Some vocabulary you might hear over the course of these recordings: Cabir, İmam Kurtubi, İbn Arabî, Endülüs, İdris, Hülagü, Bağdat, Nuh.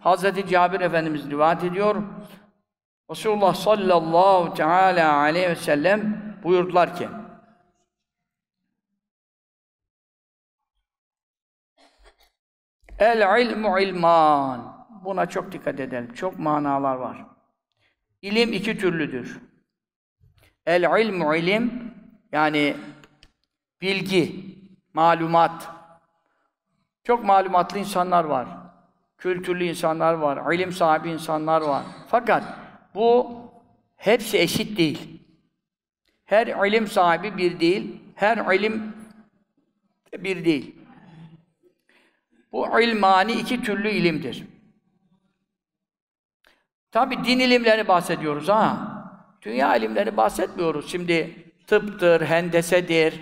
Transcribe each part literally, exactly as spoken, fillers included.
Hazreti Cabir Efendimiz rivayet ediyor. Resulullah sallallahu teala aleyhi ve sellem buyurdular ki, El ilmu ilman. Buna çok dikkat edelim. Çok manalar var. İlim iki türlüdür. El ilmu ilim, yani bilgi, malumat. Çok malumatlı insanlar var. Kültürlü insanlar var. İlim sahibi insanlar var. Fakat bu hepsi eşit değil. Her ilim sahibi bir değil. Her ilim bir değil. Bu ilmani iki türlü ilimdir. Tabi din ilimleri bahsediyoruz ha. Dünya ilimleri bahsetmiyoruz. Şimdi tıptır, hendesedir,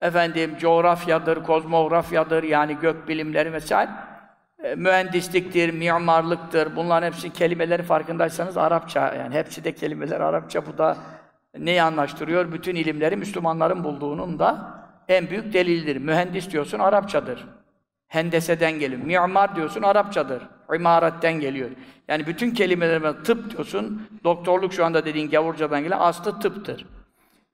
efendim coğrafyadır, kozmografyadır, yani gök bilimleri vesaire, e, mühendisliktir, mimarlıktır. Bunların hepsi kelimeleri farkındaysanız Arapça, yani hepsi de kelimeler Arapça. Bu da neyi anlaştırıyor? Bütün ilimleri Müslümanların bulduğunun da en büyük delildir. Mühendis diyorsun Arapçadır. Hendeseden geliyor. Mimar diyorsun Arapçadır. İmaratten geliyor. Yani bütün kelimeler, tıp diyorsun, doktorluk şu anda dediğin gavurcadan gelen aslı tıptır.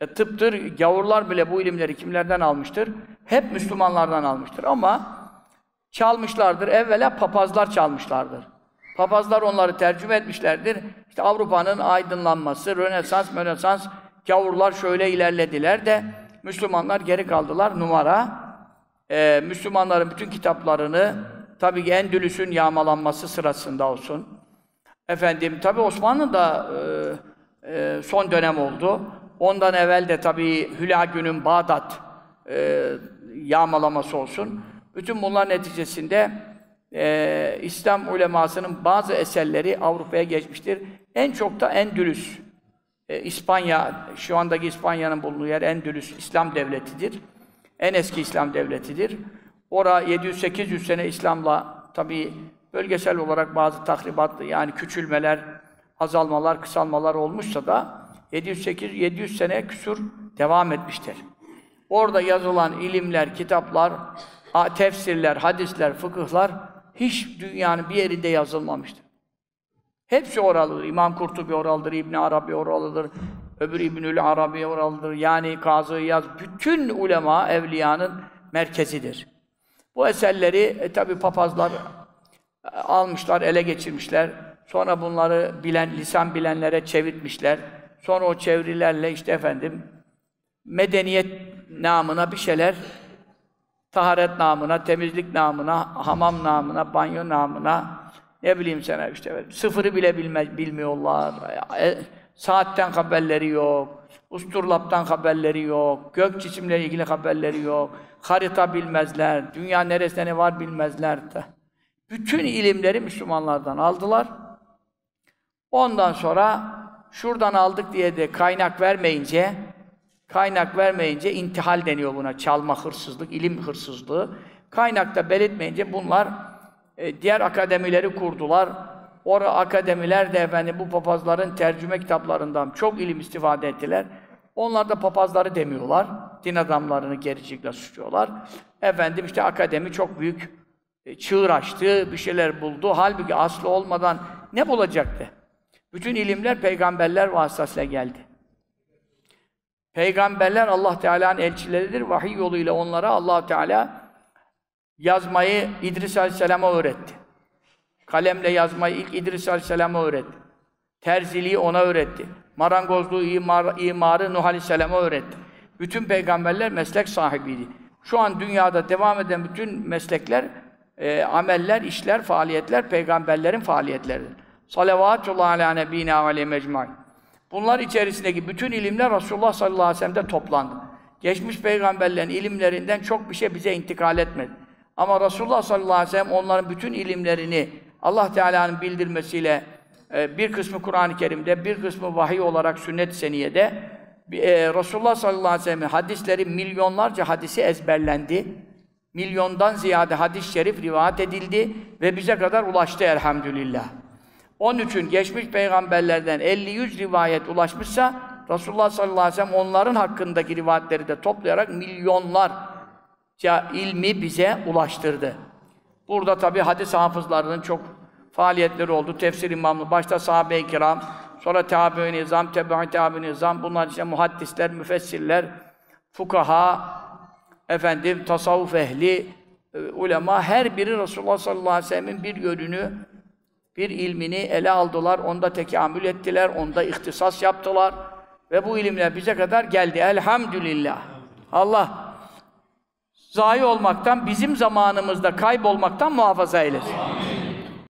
E, tıptır, gavurlar bile bu ilimleri kimlerden almıştır? Hep Müslümanlardan almıştır ama çalmışlardır. Evvela papazlar çalmışlardır. Papazlar onları tercüme etmişlerdir. İşte Avrupa'nın aydınlanması, Rönesans, Rönesans, gavurlar şöyle ilerlediler de Müslümanlar geri kaldılar. Numara. Ee, Müslümanların bütün kitaplarını, tabii ki Endülüs'ün yağmalanması sırasında olsun. Efendim, tabii Osmanlı da e, e, son dönem oldu. Ondan evvel de tabii Hülagü'nün Bağdat e, yağmalaması olsun. Bütün bunların neticesinde e, İslam ulemasının bazı eserleri Avrupa'ya geçmiştir. En çok da Endülüs, e, İspanya, şu andaki İspanya'nın bulunduğu yer Endülüs, İslam devletidir. En eski İslam devletidir. Ora yedi yüz sekiz yüz sene İslam'la tabii bölgesel olarak bazı tahribat, yani küçülmeler, azalmalar, kısalmalar olmuşsa da yedi yüz sekiz yüz yedi yüz sene küsur devam etmiştir. Orada yazılan ilimler, kitaplar, tefsirler, hadisler, fıkıhlar hiç dünyanın bir yerinde yazılmamıştır. Hepsi oralıdır. İmam Kurtubi oralıdır, İbn Arabî oralıdır. Öbür İbnül Arabî oralıdır. Yani Kazı Yaz, bütün ulema, evliyanın merkezidir. Bu eserleri e, tabi papazlar e, almışlar, ele geçirmişler. Sonra bunları bilen, lisan bilenlere çevirtmişler. Sonra o çevirilerle işte efendim medeniyet namına bir şeyler, taharet namına, temizlik namına, hamam namına, banyo namına, ne bileyim sana işte efendim, sıfırı bile bilme, bilmiyorlar. E, Saatten haberleri yok, usturlaptan haberleri yok, gök cisimleriyle ilgili haberleri yok, harita bilmezler, dünya neresinde ne var bilmezler de. Bütün ilimleri Müslümanlardan aldılar. Ondan sonra şuradan aldık diye de kaynak vermeyince, kaynak vermeyince intihal deniyor buna, çalma, hırsızlık, ilim hırsızlığı. Kaynakta belirtmeyince bunlar e, diğer akademileri kurdular. Orada akademiler de efendim bu papazların tercüme kitaplarından çok ilim istifade ettiler. Onlar da papazları demiyorlar. Din adamlarını gericilikle suçluyorlar. Efendim işte akademi çok büyük çığır açtı, bir şeyler buldu. Halbuki aslı olmadan ne bulacaktı? Bütün ilimler peygamberler vasıtasıyla geldi. Peygamberler Allah Teala'nın elçileridir. Vahiy yoluyla onlara Allah Teala yazmayı İdris Aleyhisselam'a öğretti. Kalemle yazmayı ilk İdris Aleyhisselam'a öğretti. Terziliği ona öğretti. Marangozluğu, imar, imarı Nuh Aleyhisselam'a öğretti. Bütün peygamberler meslek sahibiydi. Şu an dünyada devam eden bütün meslekler, e, ameller, işler, faaliyetler peygamberlerin faaliyetleridir. Salavatullah ala nebina aleyhi mecmaîn. Bunlar içerisindeki bütün ilimler Resulullah sallallahu aleyhi ve sellem'de toplandı. Geçmiş peygamberlerin ilimlerinden çok bir şey bize intikal etmedi. Ama Resulullah sallallahu aleyhi ve sellem onların bütün ilimlerini Allah Teala'nın bildirmesiyle bir kısmı Kur'an-ı Kerim'de, bir kısmı vahiy olarak sünnet-i seniyede, Resulullah sallallahu aleyhi ve sellem'in hadisleri, milyonlarca hadisi ezberlendi. Milyondan ziyade hadis-i şerif rivayet edildi ve bize kadar ulaştı elhamdülillah. Onun için geçmiş peygamberlerden elli yüz rivayet ulaşmışsa, Resulullah sallallahu aleyhi ve sellem onların hakkındaki rivayetleri de toplayarak milyonlarca ilmi bize ulaştırdı. Burada tabi hadis hafızlarının çok faaliyetleri oldu. Tefsir imamlığı, başta sahabe-i kiram, sonra tabi-i nizam, tebe-i tabi-i nizam, bunlar işte muhaddisler, müfessirler, fukaha, efendim, tasavvuf ehli, ulema, her biri Resulullah sallallahu aleyhi ve sellem'in bir yönünü, bir ilmini ele aldılar, onda tekamül ettiler, onda ihtisas yaptılar ve bu ilimler bize kadar geldi. Elhamdülillah. Allah zayi olmaktan, bizim zamanımızda kaybolmaktan muhafaza eylesin.